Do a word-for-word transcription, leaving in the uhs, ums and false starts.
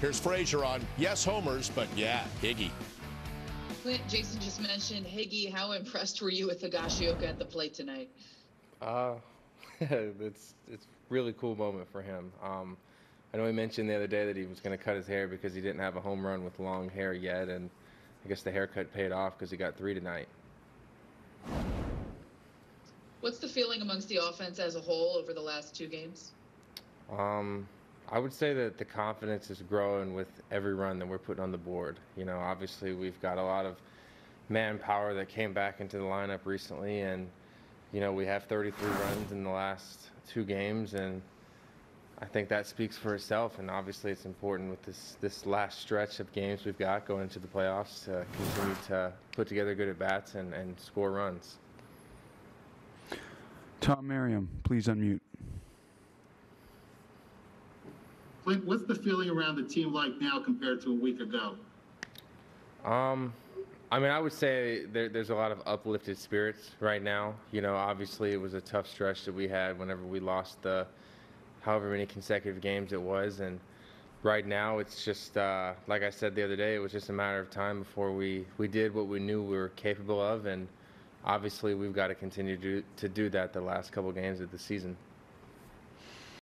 Here's Frazier on, yes, homers, but yeah, Higgy. Clint, Jason just mentioned Higgy. How impressed were you with Higashioka at the plate tonight? Uh, it's it's really cool moment for him. Um, I know he mentioned the other day that he was going to cut his hair because he didn't have a home run with long hair yet, and I guess the haircut paid off because he got three tonight. What's the feeling amongst the offense as a whole over the last two games? Um, I would say that the confidence is growing with every run that we're putting on the board. You know, obviously we've got a lot of manpower that came back into the lineup recently, and you know, we have thirty-three runs in the last two games, and I think that speaks for itself. And obviously it's important with this this last stretch of games we've got going into the playoffs to continue to put together good at-bats and, and score runs. Tom Merriam, please unmute. Clint, what's the feeling around the team like now compared to a week ago? Um, I mean, I would say there, there's a lot of uplifted spirits right now. You know, obviously it was a tough stretch that we had whenever we lost the however many consecutive games it was. And right now it's just, uh, like I said the other day, it was just a matter of time before we, we did what we knew we were capable of. And obviously, we've got to continue to, to do that the last couple games of the season.